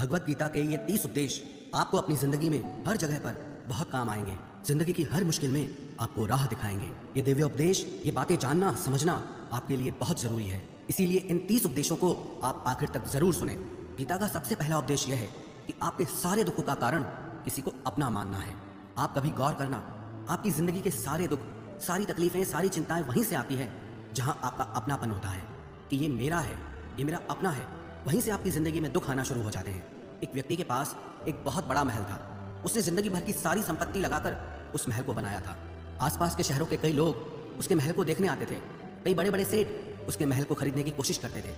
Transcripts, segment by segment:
भगवद गीता के ये 30 उपदेश आपको अपनी जिंदगी में हर जगह पर बहुत काम आएंगे। जिंदगी की हर मुश्किल में आपको राह दिखाएंगे। ये दिव्य उपदेश, ये बातें जानना समझना आपके लिए बहुत जरूरी है। इसीलिए इन 30 उपदेशों को आप आखिर तक जरूर सुने। गीता का सबसे पहला उपदेश यह है कि आपके सारे दुखों का कारण किसी को अपना मानना है। आप कभी गौर करना, आपकी जिंदगी के सारे दुख, सारी तकलीफें, सारी चिंताएं वहीं से आती हैं जहाँ आपका अपनापन होता है कि ये मेरा है, ये मेरा अपना है। वहीं से आपकी ज़िंदगी में दुख आना शुरू हो जाते हैं। एक व्यक्ति के पास एक बहुत बड़ा महल था। उसने ज़िंदगी भर की सारी संपत्ति लगाकर उस महल को बनाया था। आसपास के शहरों के कई लोग उसके महल को देखने आते थे। कई बड़े बड़े सेठ उसके महल को खरीदने की कोशिश करते थे,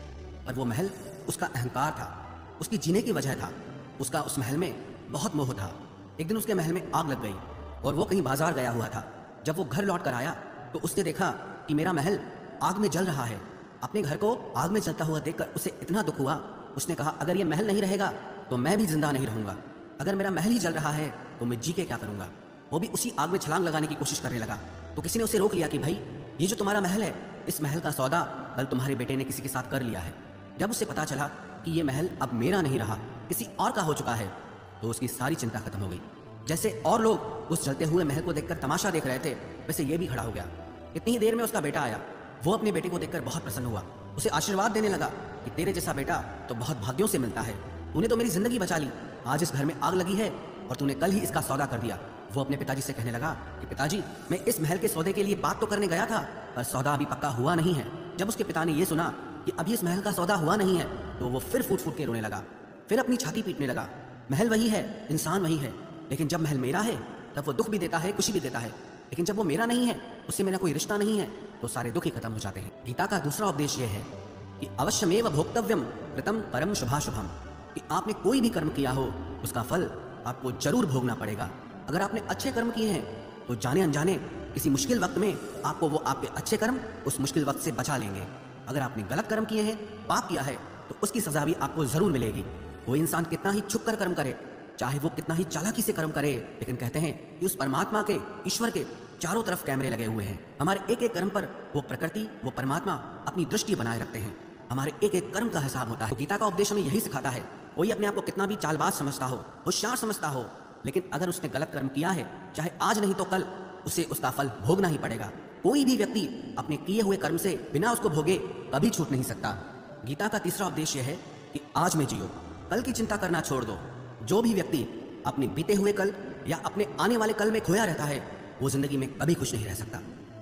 पर वो महल उसका अहंकार था, उसकी जीने की वजह था। उसका उस महल में बहुत मोह था। एक दिन उसके महल में आग लग गई और वो कहीं बाजार गया हुआ था। जब वो घर लौट कर आया तो उसने देखा कि मेरा महल आग में जल रहा है। अपने घर को आग में जलता हुआ देखकर उसे इतना दुख हुआ। उसने कहा, अगर ये महल नहीं रहेगा तो मैं भी जिंदा नहीं रहूँगा। अगर मेरा महल ही जल रहा है तो मैं जी के क्या करूँगा। वो भी उसी आग में छलांग लगाने की कोशिश करने लगा, तो किसी ने उसे रोक लिया कि भाई, ये जो तुम्हारा महल है, इस महल का सौदा कल तुम्हारे बेटे ने किसी के साथ कर लिया है। जब उसे पता चला कि ये महल अब मेरा नहीं रहा, किसी और का हो चुका है, तो उसकी सारी चिंता खत्म हो गई। जैसे और लोग उस जलते हुए महल को देखकर तमाशा देख रहे थे, वैसे ये भी खड़ा हो गया। इतनी ही देर में उसका बेटा आया। वो अपने बेटे को देखकर बहुत प्रसन्न हुआ। उसे आशीर्वाद देने लगा कि तेरे जैसा बेटा तो बहुत भाग्यों से मिलता है। तूने तो मेरी जिंदगी बचा ली। आज इस घर में आग लगी है और तूने कल ही इसका सौदा कर दिया। वो अपने पिताजी से कहने लगा कि पिताजी, मैं इस महल के सौदे के लिए बात तो करने गया था, पर सौदा अभी पक्का हुआ नहीं है। जब उसके पिता ने यह सुना कि अभी इस महल का सौदा हुआ नहीं है, तो वो फिर फूट फूट के रोने लगा, फिर अपनी छाती पीटने लगा। महल वही है, इंसान वही है, लेकिन जब महल मेरा है तब वो दुख भी देता है, खुशी भी देता है, लेकिन जब वो मेरा नहीं है, उससे मेरा कोई रिश्ता नहीं है, तो सारे दुख ही खत्म हो जाते हैं। गीता का दूसरा उपदेश यह है कि अवश्यमेव भोक्तव्यम कृतम परम शुभाशुभम, कि आपने कोई भी कर्म किया हो उसका फल आपको जरूर भोगना पड़ेगा। अगर आपने अच्छे कर्म किए हैं तो जाने अनजाने किसी मुश्किल वक्त में आपको वो आपके अच्छे कर्म उस मुश्किल वक्त से बचा लेंगे। अगर आपने गलत कर्म किए हैं, पाप किया है, तो उसकी सजा भी आपको जरूर मिलेगी। वो इंसान कितना ही छुप कर कर्म करे, चाहे वो कितना ही चालाकी से कर्म करे, लेकिन कहते हैं कि उस परमात्मा के, ईश्वर के चारों तरफ कैमरे लगे हुए हैं। हमारे एक एक कर्म पर वो प्रकृति, वो परमात्मा अपनी दृष्टि बनाए रखते हैं। हमारे एक एक कर्म का हिसाब होता है। तो गीता का उपदेश हमें यही सिखाता है, कोई अपने आप को कितना भी चालबाज समझता हो, होशियार समझता हो, लेकिन अगर उसने गलत कर्म किया है, चाहे आज नहीं तो कल उसे उसका फल भोगना ही पड़ेगा। कोई भी व्यक्ति अपने किए हुए कर्म से बिना उसको भोगे कभी छूट नहीं सकता। गीता का तीसरा उपदेश यह है कि आज में जियो, कल की चिंता करना छोड़ दो। जो भी व्यक्ति अपने बीते हुए कल या अपने आने वाले कल में खोया रहता है, वो जिंदगी में कभी खुश नहीं रह सकता।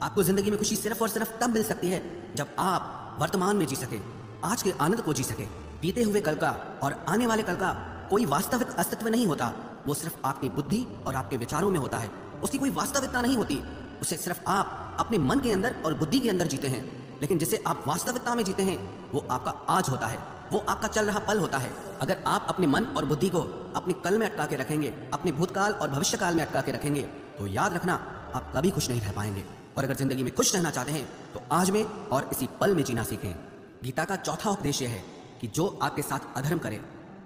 आपको जिंदगी में खुशी सिर्फ और सिर्फ तब मिल सकती है जब आप वर्तमान में जी सके, आज के आनंद को जी सके। बीते हुए कल का और आने वाले कल का कोई वास्तविक अस्तित्व नहीं होता। वो सिर्फ आपकी बुद्धि और आपके विचारों में होता है। उसकी कोई वास्तविकता नहीं होती। उसे सिर्फ आप अपने मन के अंदर और बुद्धि के अंदर जीते हैं। लेकिन जिसे आप वास्तविकता में जीते हैं, वो आपका आज होता है, वो आपका चल रहा पल होता है। अगर आप अपने मन और बुद्धि को अपने कल में अटका के रखेंगे, अपने भूतकाल और भविष्यकाल में अटका के रखेंगे, तो याद रखना, आप कभी खुश नहीं रह पाएंगे। और अगर जिंदगी में खुश रहना चाहते हैं तो आज में और इसी पल में जीना सीखें। गीता का चौथा उपदेश है कि जो आपके साथ अधर्म करे,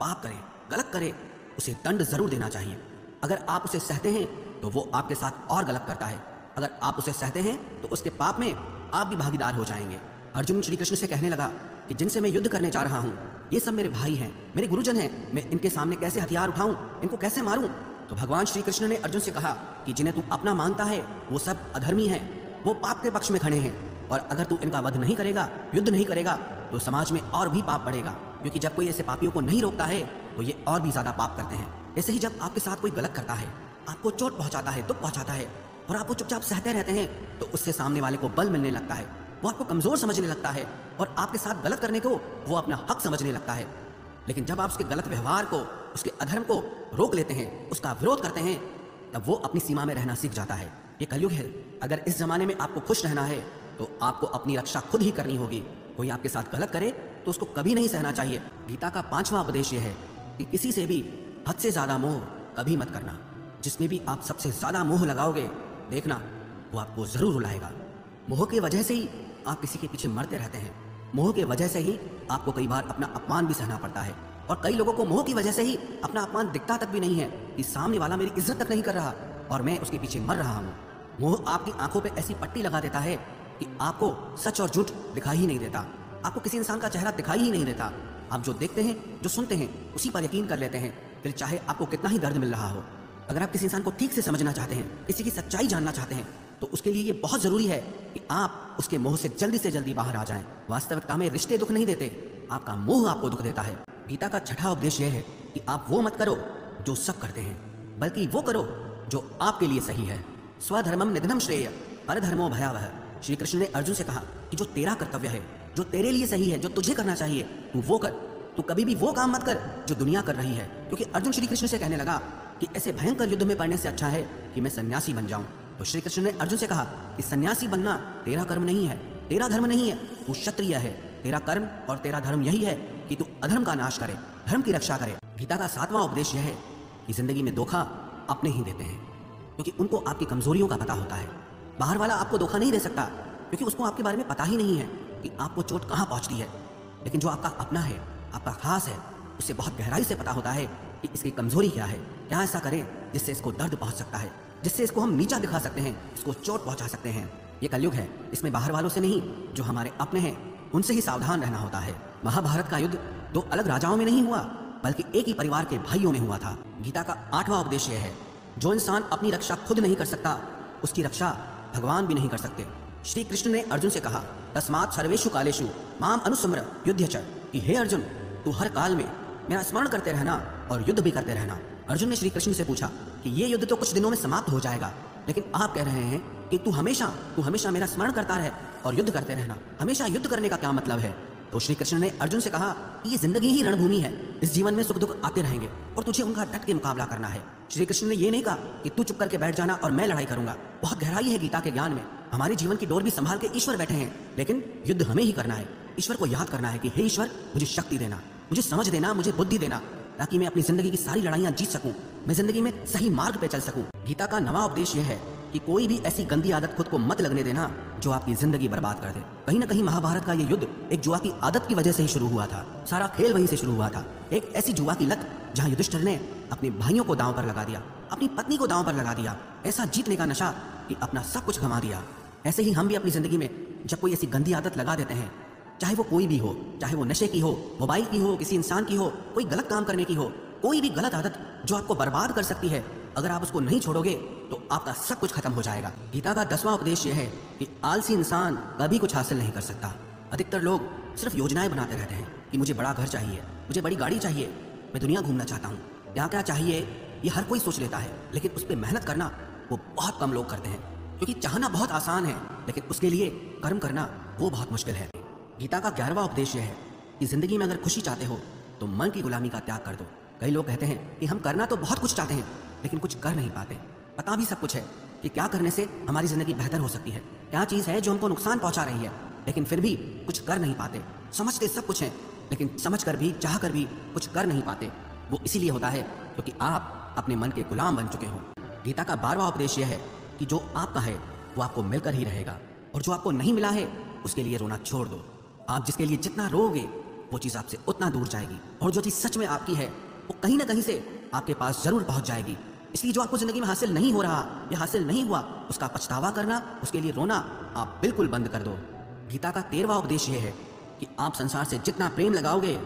पाप करे, गलत करे, उसे दंड जरूर देना चाहिए। अगर आप उसे सहते हैं तो वो आपके साथ और गलत करता है। अगर आप उसे सहते हैं तो उसके पाप में आप भी भागीदार हो जाएंगे। अर्जुन श्री कृष्ण से कहने लगा कि जिनसे मैं युद्ध करने जा रहा हूँ, ये सब मेरे भाई हैं, मेरे गुरुजन हैं, मैं इनके सामने कैसे हथियार उठाऊं, इनको कैसे मारूं? तो भगवान श्री कृष्ण ने अर्जुन से कहा कि जिन्हें तू अपना मानता है वो सब अधर्मी हैं, वो पाप के पक्ष में खड़े हैं। और अगर तू इनका वध नहीं करेगा, युद्ध नहीं करेगा, तो समाज में और भी पाप बढ़ेगा, क्योंकि जब कोई ऐसे पापियों को नहीं रोकता है तो ये और भी ज़्यादा पाप करते हैं। ऐसे ही जब आपके साथ कोई गलत करता है, आपको चोट पहुँचाता है, दुख पहुँचाता है, और आप वो चुपचाप सहते रहते हैं, तो उससे सामने वाले को बल मिलने लगता है, वो आपको कमज़ोर समझने लगता है, और आपके साथ गलत करने को वो अपना हक समझने लगता है। लेकिन जब आप उसके गलत व्यवहार को, उसके अधर्म को रोक लेते हैं, उसका विरोध करते हैं, तब वो अपनी सीमा में रहना सीख जाता है। ये कलयुग है। अगर इस ज़माने में आपको खुश रहना है तो आपको अपनी रक्षा खुद ही करनी होगी। कोई आपके साथ गलत करे तो उसको कभी नहीं सहना चाहिए। गीता का पाँचवा उपदेश ये है कि किसी से भी हद से ज़्यादा मोह कभी मत करना। जिसमें भी आप सबसे ज़्यादा मोह लगाओगे, देखना वो आपको ज़रूर रुलाएगा। मोह की वजह से ही आप किसी के पीछे मरते रहते हैं। मोह के वजह से ही आपको कई बार अपना अपमान भी सहना पड़ता है। और कई लोगों को मोह की वजह से ही अपना अपमान दिखता तक भी नहीं है कि सामने वाला मेरी इज्जत तक नहीं कर रहा और मैं उसके पीछे मर रहा हूँ। मोह आपकी आंखों पे ऐसी पट्टी लगा देता है कि आपको सच और झूठ दिखाई ही नहीं देता। आपको किसी इंसान का चेहरा दिखाई ही नहीं देता। आप जो देखते हैं, जो सुनते हैं, उसी पर यकीन कर लेते हैं, फिर चाहे आपको कितना ही दर्द मिल रहा हो। अगर आप किसी इंसान को ठीक से समझना चाहते हैं, किसी की सच्चाई जानना चाहते हैं, तो उसके लिए ये बहुत ज़रूरी है कि आप उसके मोह से जल्दी बाहर आ जाएं। वास्तविकता में रिश्ते दुख नहीं देते, आपका मोह आपको दुख देता है। गीता का छठा उपदेश यह है कि आप वो मत करो जो सब करते हैं, बल्कि वो करो जो आपके लिए सही है। स्वधर्मम निधनम श्रेय परधर्मो भयावह। श्री कृष्ण ने अर्जुन से कहा कि जो तेरा कर्तव्य है, जो तेरे लिए सही है, जो तुझे करना चाहिए, तू वो कर। तू कभी भी वो काम मत कर जो दुनिया कर रही है। क्योंकि अर्जुन श्री कृष्ण से कहने लगा कि ऐसे भयंकर युद्ध में पड़ने से अच्छा है कि मैं सन्यासी बन जाऊं। तो श्री कृष्ण ने अर्जुन से कहा कि सन्यासी बनना तेरा कर्म नहीं है, तेरा धर्म नहीं है, तू क्षत्रिय है। तेरा कर्म और तेरा धर्म यही है कि तू अधर्म का नाश करे, धर्म की रक्षा करे। गीता का सातवां उपदेश यह है कि जिंदगी में धोखा अपने ही देते हैं, क्योंकि उनको आपकी कमजोरियों का पता होता है। बाहर वाला आपको धोखा नहीं दे सकता, क्योंकि उसको आपके बारे में पता ही नहीं है कि आपको चोट कहाँ पहुँचती है। लेकिन जो आपका अपना है, आपका खास है, उसे बहुत गहराई से पता होता है कि इसकी कमजोरी क्या है, क्या ऐसा करें जिससे इसको दर्द पहुँच सकता है, जिससे इसको हम नीचा दिखा सकते हैं, इसको चोट पहुँचा सकते हैं। ये कलयुग है, इसमें बाहर वालों से नहीं, जो हमारे अपने हैं उनसे ही सावधान रहना होता है। महाभारत का युद्ध दो अलग राजाओं में नहीं हुआ, बल्कि एक ही परिवार के भाइयों में हुआ था। गीता का आठवां उपदेश यह है, जो इंसान अपनी रक्षा खुद नहीं कर सकता, उसकी रक्षा भगवान भी नहीं कर सकते। श्री कृष्ण ने अर्जुन से कहा, तस्मात् सर्वेषु कालेषु माम अनुस्मर युद्धच, कि हे अर्जुन, तू हर काल में मेरा स्मरण करते रहना और युद्ध भी करते रहना। अर्जुन ने श्री कृष्ण से पूछा कि ये युद्ध तो कुछ दिनों में समाप्त हो जाएगा, लेकिन आप कह रहे हैं कि तू हमेशा मेरा स्मरण करता रहे और युद्ध करते रहना। हमेशा युद्ध करने का क्या मतलब है? तो श्री कृष्ण ने अर्जुन से कहा कि ये जिंदगी ही रणभूमि है, इस जीवन में सुख दुख आते रहेंगे और तुझे उनका डट के मुकाबला करना है। श्री कृष्ण ने ये नहीं कहा कि तू चुप करके बैठ जाना और मैं लड़ाई करूंगा। बहुत गहराई है गीता के ज्ञान में। हमारे जीवन की डोर भी संभाल के ईश्वर बैठे हैं, लेकिन युद्ध हमें ही करना है। ईश्वर को याद करना है कि हे ईश्वर, मुझे शक्ति देना, मुझे समझ देना, मुझे बुद्धि देना, ताकि मैं अपनी जिंदगी की सारी लड़ाइयाँ जीत सकूँ, मैं जिंदगी में सही मार्ग पर चल सकूँ। गीता का नवा उपदेश यह है कि कोई भी ऐसी गंदी आदत खुद को मत लगने देना जो आपकी जिंदगी बर्बाद कर दे। कहीं ना कहीं महाभारत का ये युद्ध एक जुआ की आदत की वजह से ही शुरू हुआ था। सारा खेल वहीं से शुरू हुआ था, एक ऐसी जुआ की लत जहां युधिष्ठिर ने अपने भाइयों को दांव पर लगा दिया, अपनी पत्नी को दांव पर लगा दिया, ऐसा जीतने का नशा कि अपना सब कुछ गंवा दिया। ऐसे ही हम भी अपनी जिंदगी में जब कोई ऐसी गंदी आदत लगा देते हैं, चाहे वो कोई भी हो, चाहे वो नशे की हो, मोबाइल की हो, किसी इंसान की हो, कोई गलत काम करने की हो, कोई भी गलत आदत जो आपको बर्बाद कर सकती है, अगर आप उसको नहीं छोड़ोगे तो आपका सब कुछ खत्म हो जाएगा। गीता का 10वां उपदेश यह है कि आलसी इंसान कभी कुछ हासिल नहीं कर सकता। अधिकतर लोग सिर्फ योजनाएं बनाते रहते हैं कि मुझे बड़ा घर चाहिए, मुझे बड़ी गाड़ी चाहिए, मैं दुनिया घूमना चाहता हूँ, यहाँ क्या चाहिए, ये हर कोई सोच लेता है। लेकिन उस पर मेहनत करना वो बहुत कम लोग करते हैं, क्योंकि चाहना बहुत आसान है, लेकिन उसके लिए कर्म करना वो बहुत मुश्किल है। गीता का 11वां उपदेश यह है कि ज़िंदगी में अगर खुशी चाहते हो तो मन की गुलामी का त्याग कर दो। कई लोग कहते हैं कि हम करना तो बहुत कुछ चाहते हैं, लेकिन कुछ कर नहीं पाते। पता भी सब कुछ है कि क्या करने से हमारी ज़िंदगी बेहतर हो सकती है, क्या चीज़ है जो हमको नुकसान पहुंचा रही है, लेकिन फिर भी कुछ कर नहीं पाते। समझते सब कुछ है, लेकिन समझ कर भी, चाह कर भी कुछ कर नहीं पाते। वो इसीलिए होता है क्योंकि आप अपने मन के गुलाम बन चुके हो। गीता का 12वां उपदेश यह है कि जो आपका है वो आपको मिलकर ही रहेगा, और जो आपको नहीं मिला है उसके लिए रोना छोड़ दो। आप जिसके लिए जितना रोओगे वो चीज़ आपसे उतना दूर जाएगी, और जो चीज़ सच में आपकी है वो कहीं ना कहीं से आपके पास ज़रूर पहुँच जाएगी। इसलिए जो आपको ज़िंदगी में हासिल नहीं हो रहा या हासिल नहीं हुआ, उसका पछतावा करना, उसके लिए रोना आप बिल्कुल बंद कर दो। गीता का 13वां उपदेश यह है कि आप संसार से जितना प्रेम लगाओगे,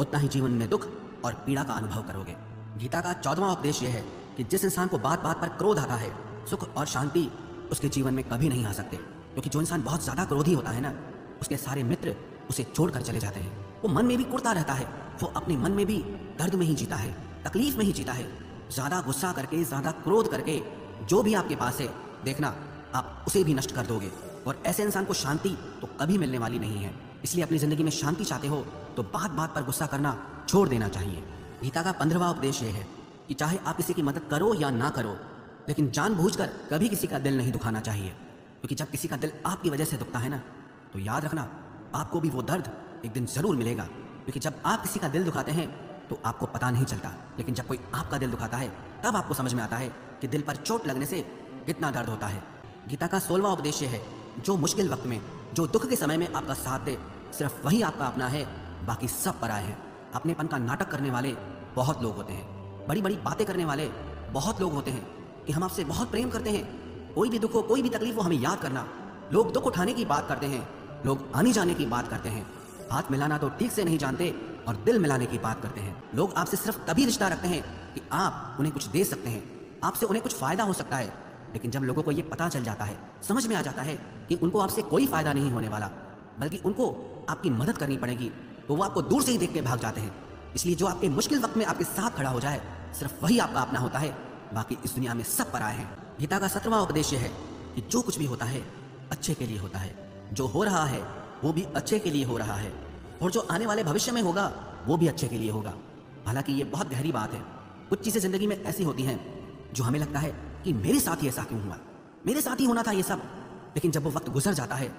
उतना ही जीवन में दुख और पीड़ा का अनुभव करोगे। गीता का 14वां उपदेश यह है कि जिस इंसान को बात बात पर क्रोध आता है, सुख और शांति उसके जीवन में कभी नहीं आ सकते। क्योंकि जो इंसान बहुत ज़्यादा क्रोधी होता है ना, उसके सारे मित्र उसे छोड़कर चले जाते हैं। वो मन में भी कुड़ता रहता है, वो अपने मन में भी दर्द में ही जीता है, तकलीफ में ही जीता है। ज़्यादा गुस्सा करके, ज़्यादा क्रोध करके जो भी आपके पास है, देखना आप उसे भी नष्ट कर दोगे, और ऐसे इंसान को शांति तो कभी मिलने वाली नहीं है। इसलिए अपनी ज़िंदगी में शांति चाहते हो तो बात बात पर गुस्सा करना छोड़ देना चाहिए। गीता का 15वां उपदेश यह है कि चाहे आप किसी की मदद करो या ना करो, लेकिन जानबूझकर कभी किसी का दिल नहीं दुखाना चाहिए। क्योंकि जब किसी का दिल आपकी वजह से दुखता है ना, तो याद रखना आपको भी वो दर्द एक दिन ज़रूर मिलेगा। क्योंकि जब आप किसी का दिल दुखाते हैं तो आपको पता नहीं चलता, लेकिन जब कोई आपका दिल दुखाता है तब आपको समझ में आता है कि दिल पर चोट लगने से कितना दर्द होता है। गीता का 16वां उपदेश है, जो मुश्किल वक्त में, जो दुख के समय में आपका साथ दे, सिर्फ वही आपका अपना है, बाकी सब पराए हैं। अपनेपन का नाटक करने वाले बहुत लोग होते हैं, बड़ी बड़ी बातें करने वाले बहुत लोग होते हैं कि हम आपसे बहुत प्रेम करते हैं, कोई भी दुख हो, कोई भी तकलीफ हो, हमें याद करना। लोग दुख उठाने की बात करते हैं, लोग आने जाने की बात करते हैं, हाथ मिलाना तो ठीक से नहीं जानते, और दिल मिलाने की बात करते हैं। लोग आपसे सिर्फ तभी रिश्ता रखते हैं कि आप उन्हें कुछ दे सकते हैं, आपसे उन्हें कुछ फ़ायदा हो सकता है। लेकिन जब लोगों को ये पता चल जाता है, समझ में आ जाता है कि उनको आपसे कोई फ़ायदा नहीं होने वाला, बल्कि उनको आपकी मदद करनी पड़ेगी, तो वो आपको दूर से ही देख के भाग जाते हैं। इसलिए जो आपके मुश्किल वक्त में आपके साथ खड़ा हो जाए, सिर्फ वही आपका अपना होता है। बाकी इस दुनिया में सब पराए हैं। गीता का 17वां उपदेश है कि जो कुछ भी होता है अच्छे के लिए होता है, जो हो रहा है वो भी अच्छे के लिए हो रहा है, और जो आने वाले भविष्य में होगा वो भी अच्छे के लिए होगा। हालांकि ये बहुत गहरी बात है। कुछ चीज़ें ज़िंदगी में ऐसी होती हैं जो हमें लगता है कि मेरे साथ ही ऐसा क्यों हुआ, मेरे साथ ही होना था ये सब। लेकिन जब वो वक्त गुजर जाता है,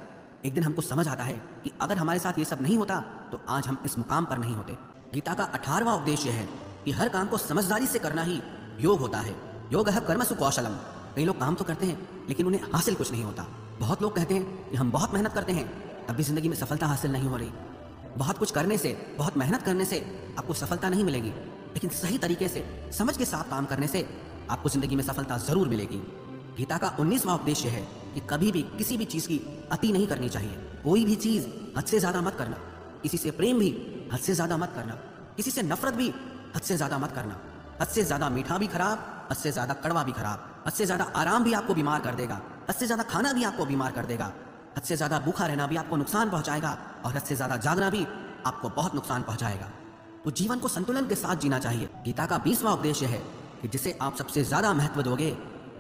एक दिन हमको समझ आता है कि अगर हमारे साथ ये सब नहीं होता तो आज हम इस मुकाम पर नहीं होते। गीता का 18वां उपदेश है कि हर काम को समझदारी से करना ही योग होता है। योग है कर्मसु कौशलम। कई लोग काम तो करते हैं लेकिन उन्हें हासिल कुछ नहीं होता। बहुत लोग कहते हैं कि हम बहुत मेहनत करते हैं तब भी ज़िंदगी में सफलता हासिल नहीं हो रही। बहुत कुछ करने से, बहुत मेहनत करने से आपको सफलता नहीं मिलेगी, लेकिन सही तरीके से समझ के साथ काम करने से आपको ज़िंदगी में सफलता ज़रूर मिलेगी। गीता का 19वां उपदेश है कि कभी भी किसी भी चीज़ की अति नहीं करनी चाहिए। कोई भी चीज़ हद से ज़्यादा मत करना। किसी से प्रेम भी हद से ज़्यादा मत करना। किसी से नफरत भी हद से ज़्यादा मत करना। हद से ज़्यादा मीठा भी खराब, हद से ज़्यादा कड़वा भी खराब। हद से ज़्यादा आराम भी आपको बीमार कर देगा। हद से ज़्यादा खाना भी आपको बीमार कर देगा। हद से ज़्यादा भूखा रहना भी आपको नुकसान पहुँचाएगा, और हद से ज़्यादा जागना भी आपको बहुत नुकसान पहुँचाएगा। तो जीवन को संतुलन के साथ जीना चाहिए। गीता का 20वां उपदेश है कि जिसे आप सबसे ज़्यादा महत्व दोगे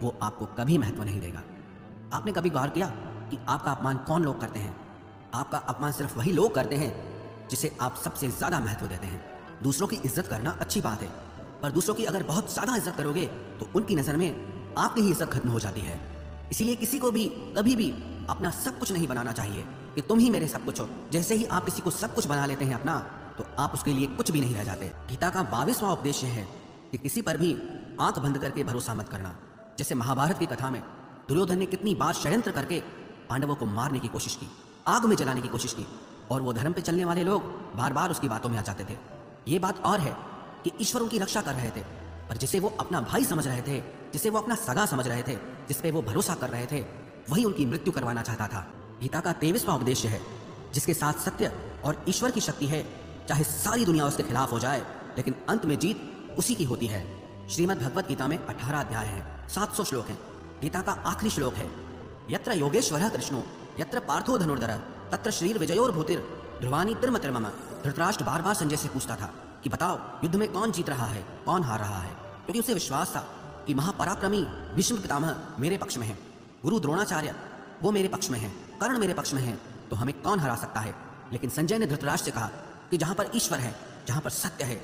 वो आपको कभी महत्व नहीं देगा। आपने कभी गौर किया कि आपका अपमान कौन लोग करते हैं? आपका अपमान सिर्फ वही लोग करते हैं जिसे आप सबसे ज़्यादा महत्व देते हैं। दूसरों की इज्जत करना अच्छी बात है, पर दूसरों की अगर बहुत ज़्यादा इज्जत करोगे तो उनकी नज़र में आपकी ही इज्जत खत्म हो जाती है। इसीलिए किसी को भी कभी भी अपना सब कुछ नहीं बनाना चाहिए कि तुम ही मेरे सब कुछ हो। जैसे ही आप किसी को सब कुछ बना लेते हैं अपना, तो आप उसके लिए कुछ भी नहीं रह जाते। गीता का 22वां उपदेश है कि किसी पर भी आंख बंद करके भरोसा मत करना। जैसे महाभारत की कथा में दुर्योधन ने कितनी बार षड्यंत्र करके पांडवों को मारने की कोशिश की, आग में जलाने की कोशिश की, और वो धर्म पे चलने वाले लोग बार बार उसकी बातों में आ जाते थे। ये बात और है कि ईश्वर उनकी रक्षा कर रहे थे, पर जिसे वो अपना भाई समझ रहे थे, जिसे वो अपना सगा समझ रहे थे, जिस पे वो भरोसा कर रहे थे, वही उनकी मृत्यु करवाना चाहता था। गीता का 23वां उपदेश है जिसके साथ सत्य और ईश्वर की शक्ति है। चाहे सारी दुनिया उसके खिलाफ हो जाए, लेकिन अंत में जीत उसी की होती है। श्रीमद् भगवद गीता में 18 अध्याय हैं, 700 श्लोक हैं। गीता का आखिरी श्लोक है यत्र योगेश्वरः कृष्णो यत्र पार्थो धनुर्धरः तत्र श्रीर विजयोर भूतिर ध्रुवानी त्रिम त्रिमम। धृतराष्ट्र बार बार संजय से पूछता था कि बताओ युद्ध में कौन जीत रहा है, कौन हार रहा है, क्योंकि उसे विश्वास था कि महापराक्रमी भीष्म पितामह मेरे पक्ष में है, गुरु द्रोणाचार्य वो मेरे पक्ष में है, कर्ण मेरे पक्ष में है, तो हमें कौन हरा सकता है। लेकिन संजय ने धृतराष्ट्र से कहा कि जहाँ पर ईश्वर है, जहाँ पर सत्य है,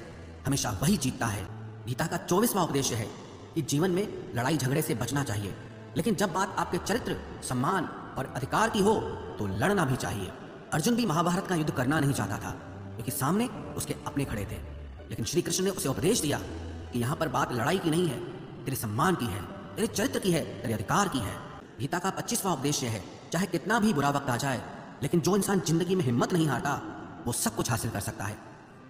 हमेशा वही जीतता है। गीता का 24वां उपदेश है कि जीवन में लड़ाई झगड़े से बचना चाहिए, लेकिन जब बात आपके चरित्र, सम्मान और अधिकार की हो तो लड़ना भी चाहिए। अर्जुन भी महाभारत का युद्ध करना नहीं चाहता था क्योंकि सामने उसके अपने खड़े थे, लेकिन श्री कृष्ण ने उसे उपदेश दिया कि यहाँ पर बात लड़ाई की नहीं है, तेरे सम्मान की है, तेरे चरित्र की है, तेरे अधिकार की है। गीता का 25वां उपदेश है चाहे कितना भी बुरा वक्त आ जाए, लेकिन जो इंसान जिंदगी में हिम्मत नहीं हारता वो सब कुछ हासिल कर सकता है।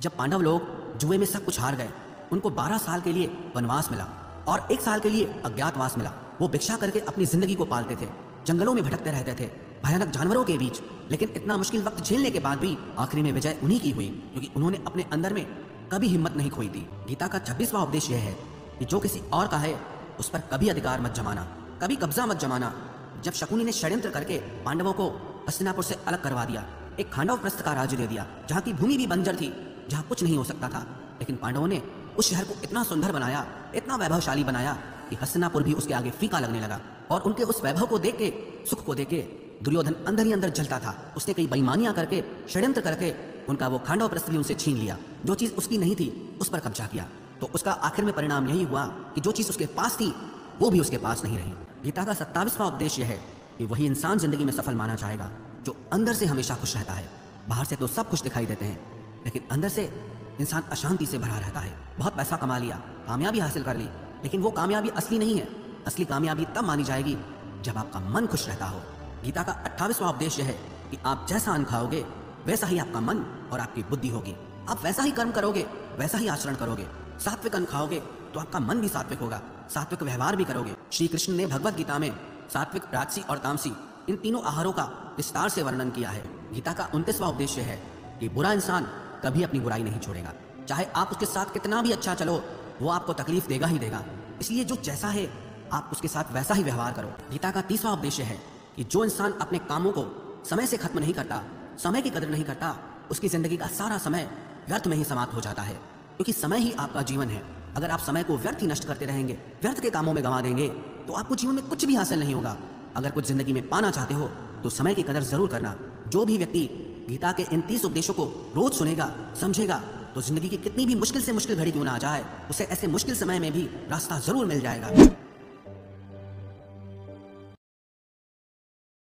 जब पांडव लोग जुए में सब कुछ हार गए, उनको 12 साल के लिए वनवास मिला और 1 साल के लिए अज्ञातवास मिला। वो भिक्षा करके अपनी जिंदगी को पालते थे, जंगलों में भटकते रहते थे, भयानक जानवरों के बीच। लेकिन इतना मुश्किल वक्त झेलने के बाद भी आखिरी में विजय उन्हीं की हुई, क्योंकि उन्होंने अपने अंदर में कभी हिम्मत नहीं खोई थी। गीता का 26वां उपदेश यह है कि जो किसी और का है उस पर कभी अधिकार मत जमाना, कभी कब्जा मत जमाना। जब शकुनी ने षड्यंत्र करके पांडवों को हस्तिनापुर से अलग करवा दिया, एक खांडव प्रस्थ का राज्य दे दिया, जहाँ की भूमि भी बंजर थी, जहाँ कुछ नहीं हो सकता था, लेकिन पांडवों ने उस शहर को इतना सुंदर बनाया, इतना वैभवशाली बनाया कि हस्तिनापुर भी उसके आगे फीका लगने लगा। और उनके उस वैभव को देख के, सुख को देख के दुर्योधन अंदर ही अंदर जलता था। उसने कई बेईमानियां करके, षड्यंत्र करके उनका वो खांडव प्रस्थ भी उनसे छीन लिया। जो चीज़ उसकी नहीं थी उस पर कब्जा किया, तो उसका आखिर में परिणाम यही हुआ कि जो चीज़ उसके पास थी वो भी उसके पास नहीं रही। गीता का 27वां उपदेश यह है कि वही इंसान जिंदगी में सफल माना जाएगा जो अंदर से हमेशा खुश रहता है। बाहर से तो सब खुश दिखाई देते हैं, लेकिन अंदर से इंसान अशांति से भरा रहता है। बहुत पैसा कमा लिया, कामयाबी हासिल कर ली, लेकिन वो कामयाबी असली नहीं है। असली कामयाबी तब मानी जाएगी जब आपका मन खुश रहता हो। गीता का 28वां उपदेश है कि आप जैसा अन्न खाओगे वैसा ही आपका मन और आपकी बुद्धि होगी। आप वैसा ही कर्म करोगे, वैसा ही आचरण करोगे। सात्विक अन्न खाओगे तो आपका मन भी सात्विक होगा, सात्विक व्यवहार भी करोगे। श्री कृष्ण ने भगवद गीता में सात्विक, राजसी और तामसी, इन तीनों आहारों का विस्तार से वर्णन किया है। गीता का 29वां उपदेश है कि बुरा इंसान कभी अपनी बुराई नहीं छोड़ेगा। चाहे आप उसके साथ कितना भी अच्छा चलो, वो आपको तकलीफ देगा ही देगा। इसलिए जो जैसा है आप उसके साथ वैसा ही व्यवहार करो। गीता का तीसरा उद्देश्य है कि जो इंसान अपने कामों को समय से खत्म नहीं करता, समय की कदर नहीं करता, उसकी ज़िंदगी का सारा समय व्यर्थ में ही समाप्त हो जाता है, क्योंकि समय ही आपका जीवन है। अगर आप समय को व्यर्थ ही नष्ट करते रहेंगे, व्यर्थ के कामों में गंवा देंगे, तो आपको जीवन में कुछ भी हासिल नहीं होगा। अगर कुछ ज़िंदगी में पाना चाहते हो तो समय की कदर ज़रूर करना। जो भी व्यक्ति गीता के इन 30 उपदेशों को रोज़ सुनेगा, समझेगा, तो ज़िंदगी की कितनी भी मुश्किल से मुश्किल घड़ी क्यों ना आ जाए, उसे ऐसे मुश्किल समय में भी रास्ता ज़रूर मिल जाएगा।